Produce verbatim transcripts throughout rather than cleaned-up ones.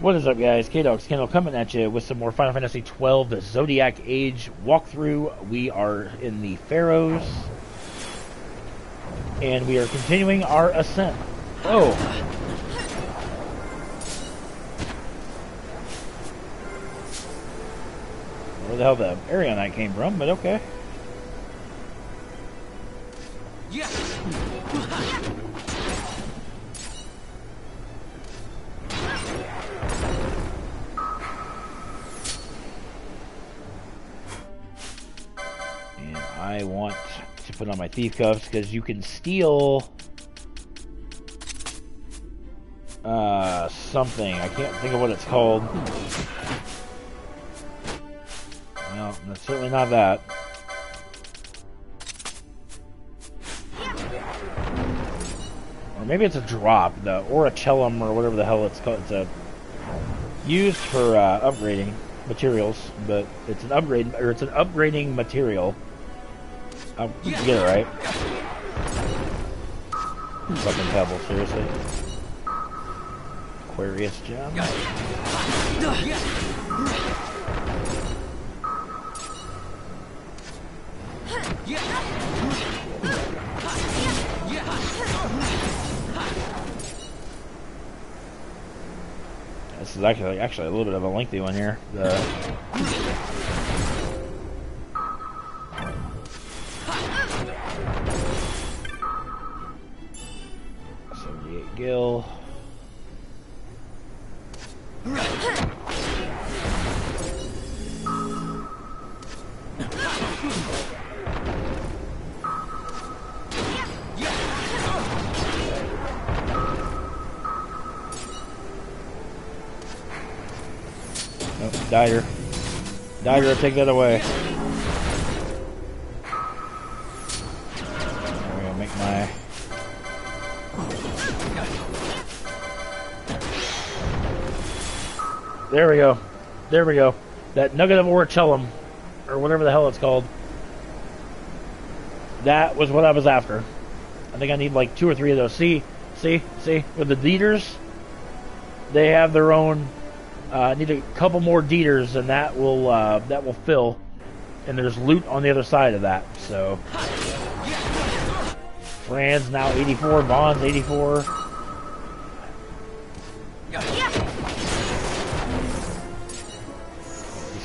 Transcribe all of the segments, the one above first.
What is up, guys? K-Dogs Kendall coming at you with some more Final Fantasy twelve, The Zodiac Age walkthrough. We are in the Pharos, and we are continuing our ascent. Oh! Where the hell the Arionite came from, but okay. Yeah. I want to put on my thief cuffs because you can steal uh, something. I can't think of what it's called. No, that's certainly not that. Or maybe it's a drop, the Orichalcum or whatever the hell it's called. It's a, used for uh, upgrading materials, but it's an upgrade or it's an upgrading material. I'll get it right. Fucking pebble, seriously. Aquarius gem. This is actually actually a little bit of a lengthy one here. The Gil. Nope, Dyer. Dyer, take that away. I'm gonna make my. There we go. There we go. That nugget of Orichalcum, or whatever the hell it's called. That was what I was after. I think I need like two or three of those. See? See? See? With the Deeters, they have their own... I uh, need a couple more Deeters, and that will, uh, that will fill. And there's loot on the other side of that, so... Fran's now eighty-four, Vaughn's eighty-four...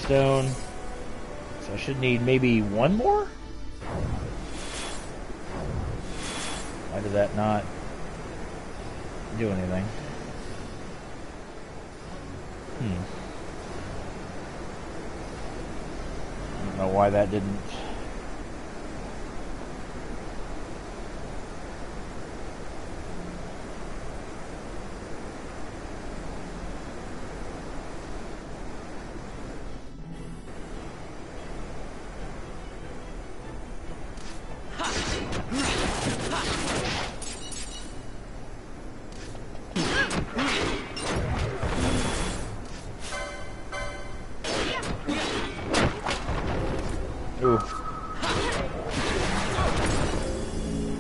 Stone. So I should need maybe one more? Why did that not do anything? Hmm. I don't know why that didn't.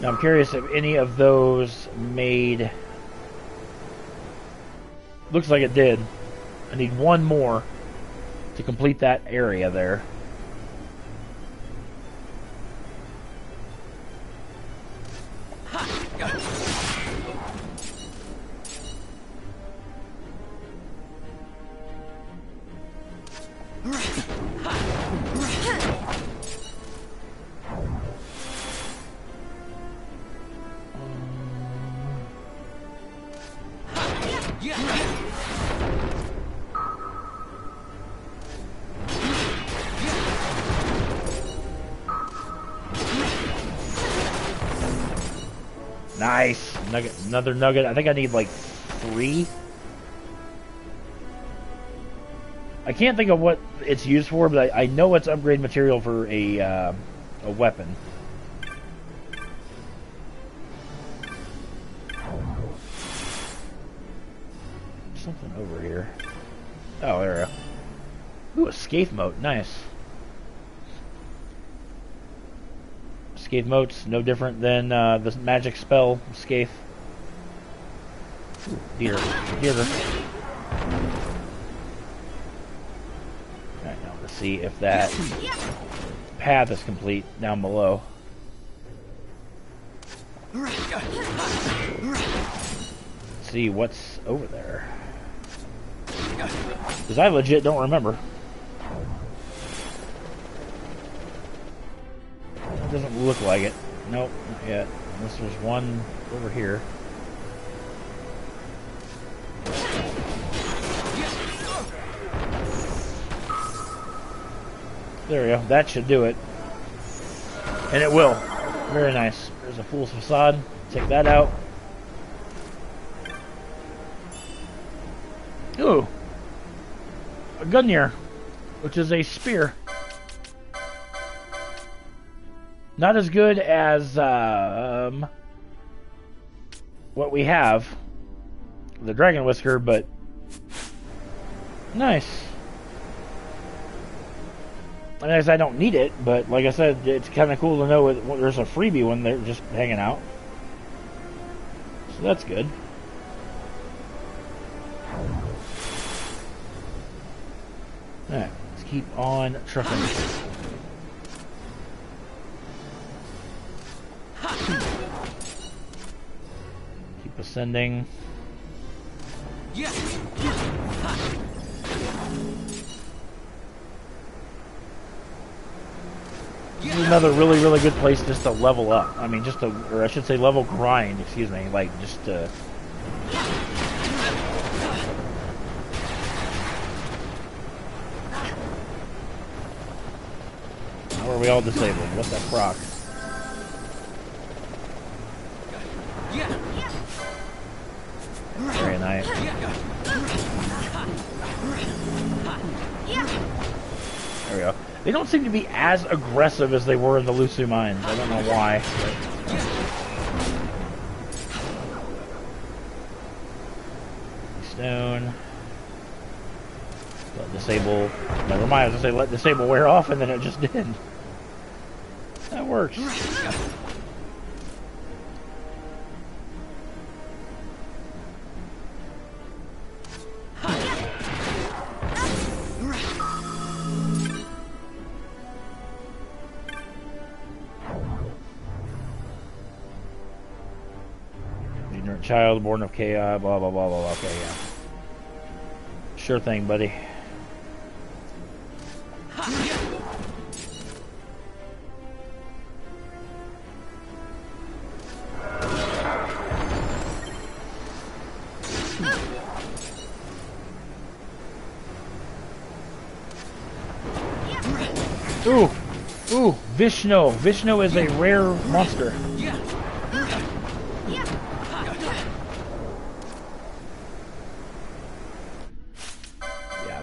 I'm curious if any of those made... Looks like it did. I need one more to complete that area there. Nice! Nugget, another nugget. I think I need like three. I can't think of what it's used for, but I, I know it's upgrade material for a, uh, a weapon. Something over here. Oh, there we go. Ooh, a Scathe mote. Nice. Scathe motes, no different than uh, the magic spell Scathe. Deer, deer. see if that path is complete down below. Let's see what's over there. Because I legit don't remember. It doesn't look like it. Nope, not yet. Unless there's one over here. There we go. That should do it. And it will. Very nice. There's a fool's facade. Take that out. Ooh. A Gungnir, which is a spear. Not as good as um, what we have, the Dragon Whisker, but nice. I guess I don't need it, but like I said, it's kind of cool to know it, well, there's a freebie when they're just hanging out. So that's good. Alright, let's keep on trucking. Keep ascending. This is another really, really good place just to level up. I mean, just to, or I should say level grind, excuse me. Like, just to... How are we all disabled? What's that proc? Very nice. There we go. They don't seem to be as aggressive as they were in the Lhusu Mines. I don't know why. Stone. Let disable. Never mind. I was going to say let disable wear off, and then it just did. That works. Child born of chaos, blah blah blah blah blah. Okay, yeah. Sure thing, buddy. Ooh, ooh, Vishno. Vishno is a rare monster.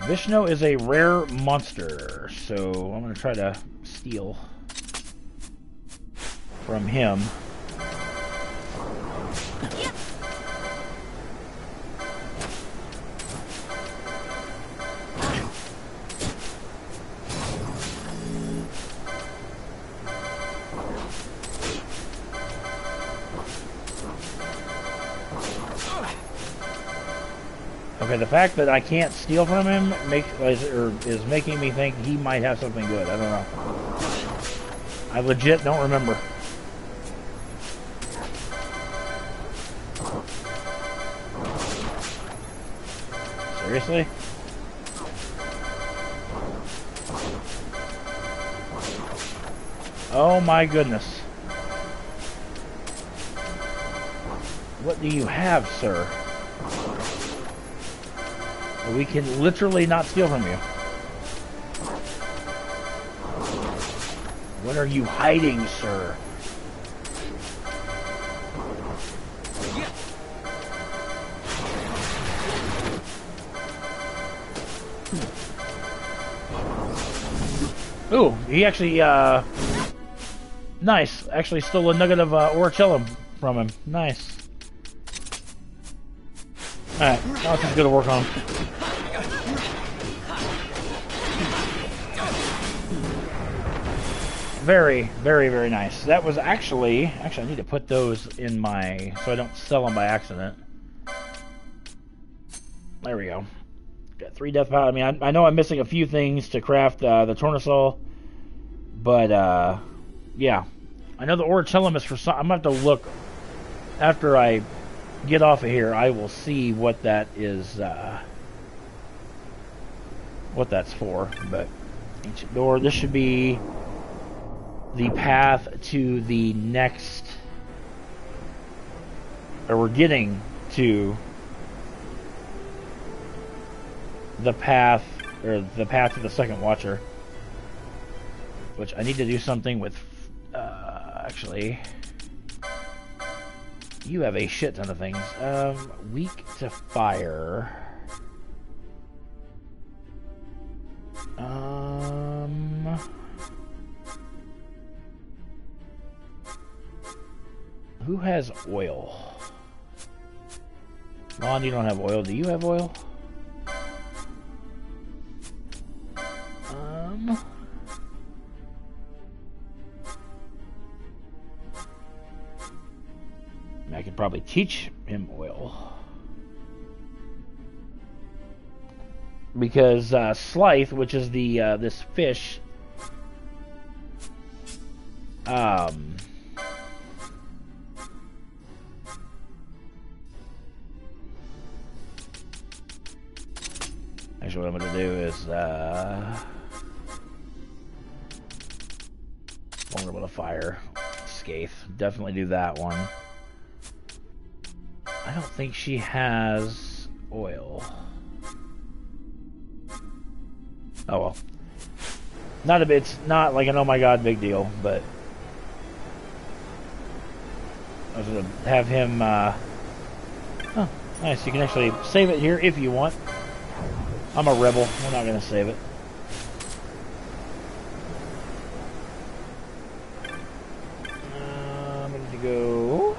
Vishno is a rare monster, so I'm going to try to steal from him. Okay, the fact that I can't steal from him make, is, or is making me think he might have something good. I don't know. I legit don't remember. Seriously? Oh my goodness. What do you have, sir? We can literally not steal from you. What are you hiding, sir? Ooh, he actually, uh... nice. Actually stole a nugget of uh, Orichalcum from him. Nice. Alright, now let's just go to work on him. Very, very, very nice. That was actually... Actually, I need to put those in my... so I don't sell them by accident. There we go. got three death powder. I mean, I, I know I'm missing a few things to craft uh, the Tornasol, but uh, yeah, I know the Orichalcum is for some. I'm gonna have to look after I get off of here. I will see what that is, uh, what that's for. But ancient door. This should be the path to the next. Or we're getting to the path, or the path to the second watcher, which I need to do something with. Uh, actually, you have a shit ton of things. Um, weak to fire. Um. Who has oil? Lon, you don't have oil. Do you have oil? Um. I could probably teach him oil. Because uh, Slythe, which is the uh, this fish, um. Actually, what I'm going to do is, uh... vulnerable to fire. Scathe. Definitely do that one. I don't think she has oil. Oh, well. Not a bit. It's not like an oh my god big deal, but... I was going to have him, uh... oh, nice. You can actually save it here if you want. I'm a rebel. We're not going to save it. Uh, I'm going to go...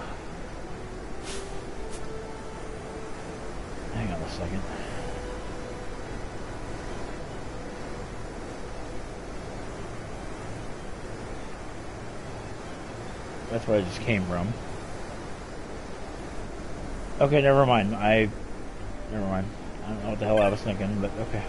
hang on a second. That's where I just came from. Okay, never mind. I... never mind. I don't know what the hell I was thinking, but okay.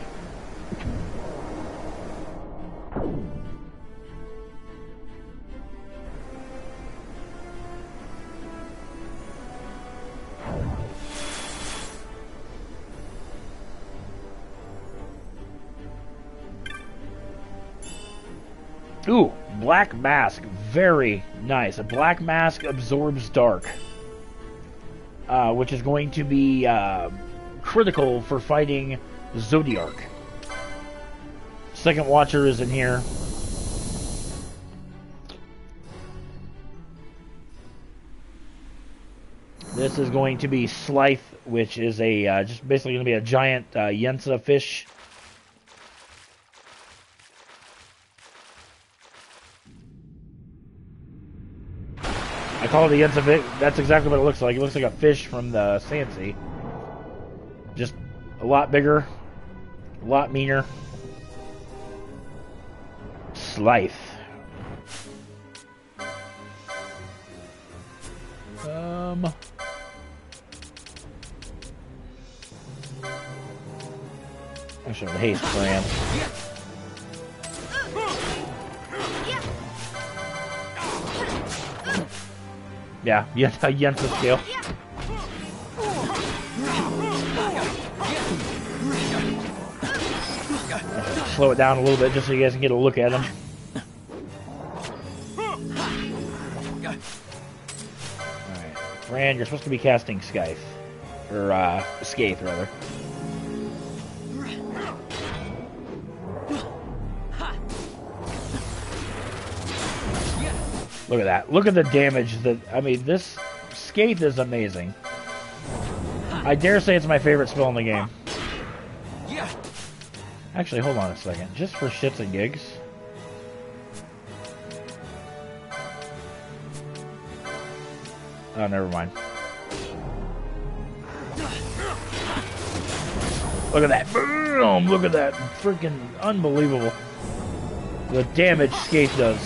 Ooh, black mask. Very nice. A black mask absorbs dark. Uh, which is going to be, uh... critical for fighting Zodiac. Second Watcher is in here. This is going to be Slythe, which is a uh, just basically going to be a giant uh, Yensa fish. I call it a Yensa fish. That's exactly what it looks like. It looks like a fish from the Sand Sea. Just a lot bigger, a lot meaner. Slythe. Um. I should have haste plan. Yeah, yeah, Yensa scale. Slow it down a little bit just so you guys can get a look at them. Alright. Fran, you're supposed to be casting Scathe. Or, uh, Scathe, rather. Look at that. Look at the damage that... I mean, this... Scathe is amazing. I dare say it's my favorite spell in the game. Actually, hold on a second. Just for shits and gigs. Oh, never mind. Look at that. Boom! Look at that. Freaking unbelievable. The damage Scathe does.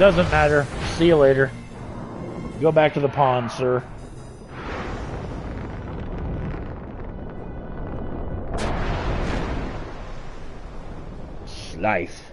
Doesn't matter. See you later. Go back to the pond, sir. life.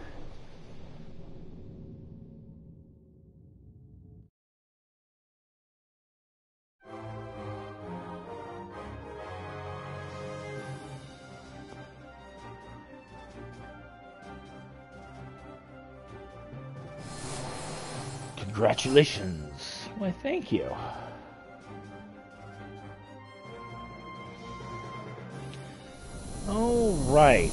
Congratulations. Why, thank you. All right.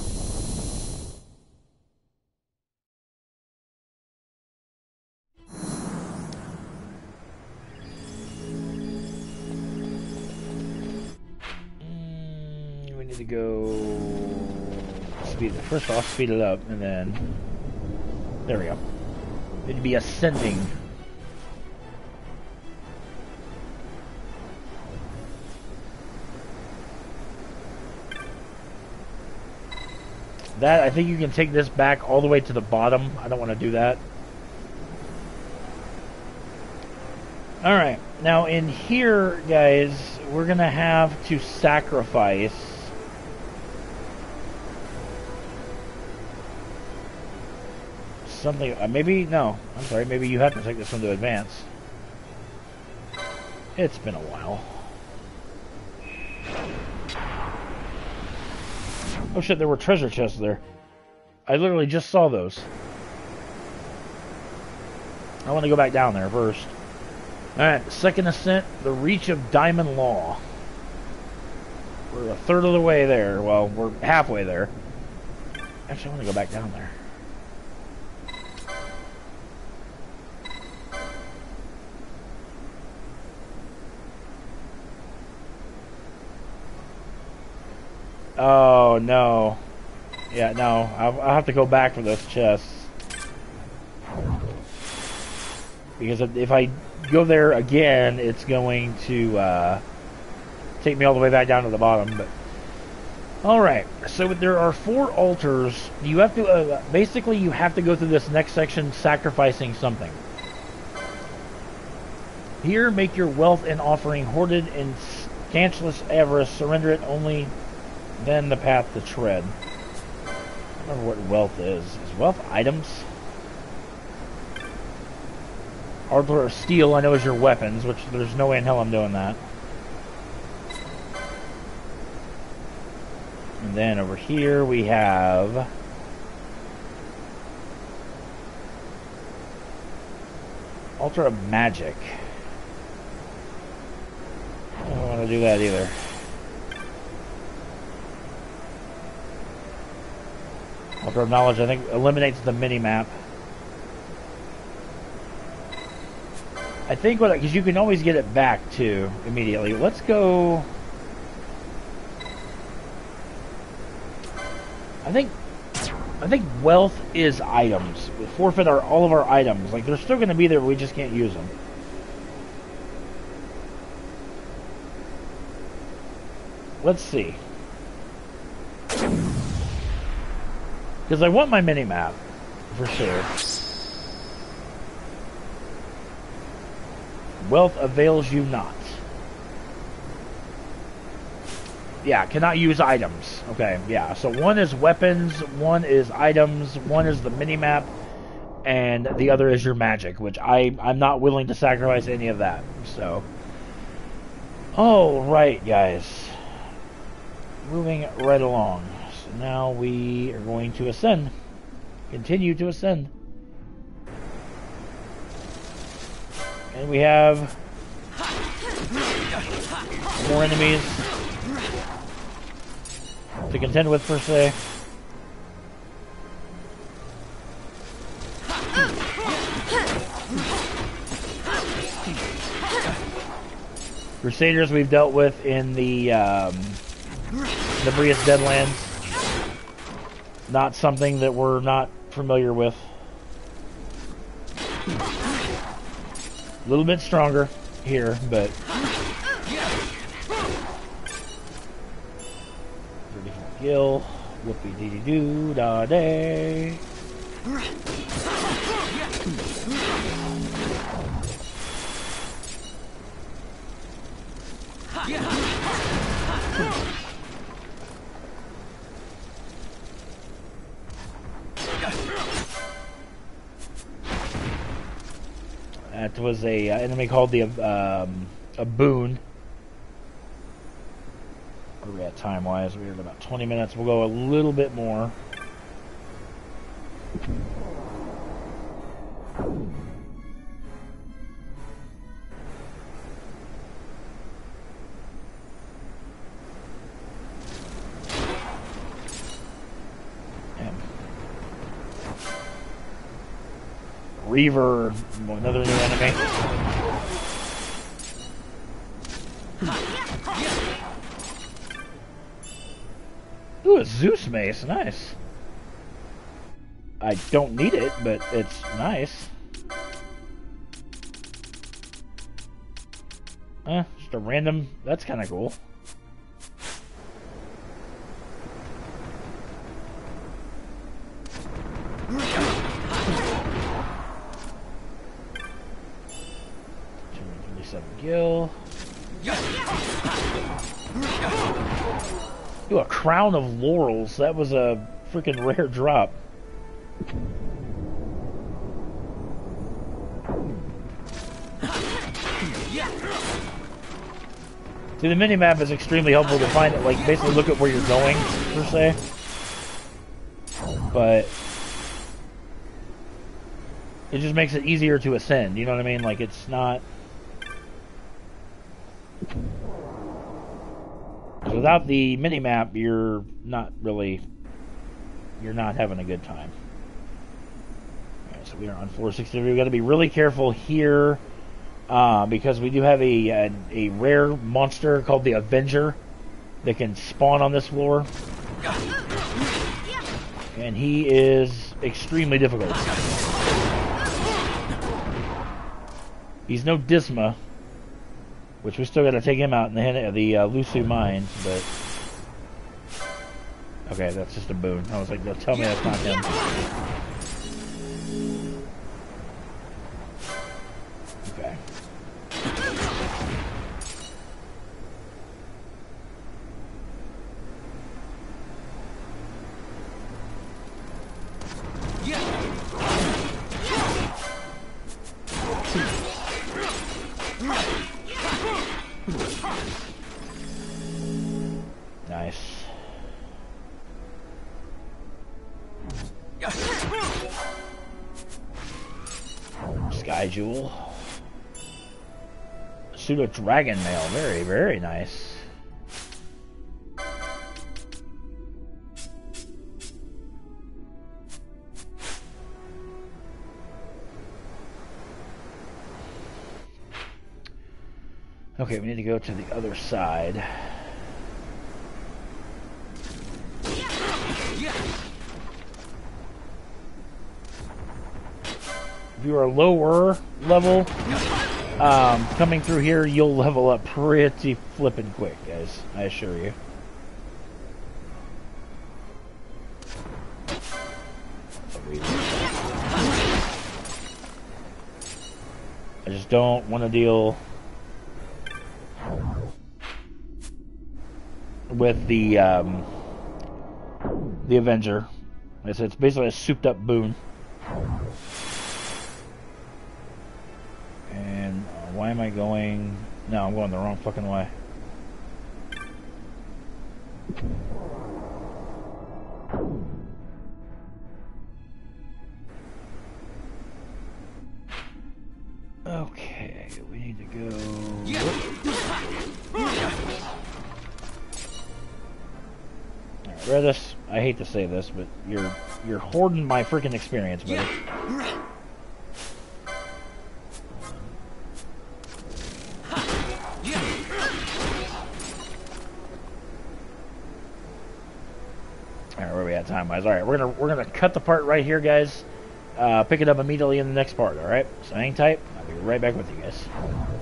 Mm, we need to go speed it. First off, speed it up, and then there we go. It'd be ascending. That, I think you can take this back all the way to the bottom. I don't want to do that. Alright. Now in here, guys, we're going to have to sacrifice. Something. Uh, maybe, no. I'm sorry. Maybe you have to take this one to advance. It's been a while. Oh shit, there were treasure chests there. I literally just saw those. I want to go back down there first. Alright, second ascent, the Reach of Diamond Law. We're a third of the way there. Well, we're halfway there. Actually, I want to go back down there. Oh, no. Yeah, no. I'll, I'll have to go back for those chests. Because if, if I go there again, it's going to uh, take me all the way back down to the bottom. But alright, so there are four altars. You have to uh, basically, you have to go through this next section sacrificing something. Here, make your wealth and offering hoarded and scantless avarice. Surrender it only... then the path to tread. I don't remember what wealth is. Is wealth items? Ardler of Steel, I know, is your weapons, which there's no way in hell I'm doing that. And then over here we have... Altar of Magic. I don't want to do that either. Altar of Knowledge, I think, eliminates the mini-map. I think what... because you can always get it back, too, immediately. Let's go... I think... I think wealth is items. We forfeit our, all of our items. Like, they're still going to be there, but we just can't use them. Let's see. Because I want my mini-map, for sure. Wealth avails you not. Yeah, cannot use items. Okay, yeah. So one is weapons, one is items, one is the mini-map, and the other is your magic, which I, I'm not willing to sacrifice any of that. So, all right, guys. Moving right along. Now we are going to ascend. Continue to ascend. And we have more enemies to contend with, per se. Crusaders we've dealt with in the um, Nabreus Deadlands. Not something that we're not familiar with. A little bit stronger here, but thirty-four kill. Whoopie dee dee doo da day. that was a uh, enemy called the um, a boon. Where are we at time wise? We're at about twenty minutes. We'll go a little bit more. Reaver, another new enemy. Ooh, a Zeus mace, nice. I don't need it, but it's nice. Eh, just a random, that's kind of cool. Gil. Ooh, a crown of laurels. That was a freaking rare drop. See, the minimap is extremely helpful to find it. Like, basically look at where you're going, per se. But it just makes it easier to ascend. You know what I mean? Like, it's not... Without the minimap, you're not really, you're not having a good time. Alright, so we are on four sixty. We've got to be really careful here uh, because we do have a, a a rare monster called the Avenger that can spawn on this floor, and he is extremely difficult. He's no Disma. Which we still got to take him out in the the uh, Lhusu Mines, but okay, that's just a boon. I was like, no, tell me that's not him. Okay. Nice. Sky Jewel. Pseudo Dragon Mail. Very, very nice. Okay, we need to go to the other side. If you are lower level, um, coming through here, you'll level up pretty flippin' quick, guys. I assure you. I just don't want to deal with the um, the Avenger. It's, it's basically a souped-up boon. And why am I going... No, I'm going the wrong fucking way. Okay, we need to go... Alright, Redis, I hate to say this, but you're, you're hoarding my freaking experience, buddy. Time-wise. All right, we're gonna we're gonna cut the part right here, guys. Uh, pick it up immediately in the next part. All right, so hang tight. I'll be right back with you guys.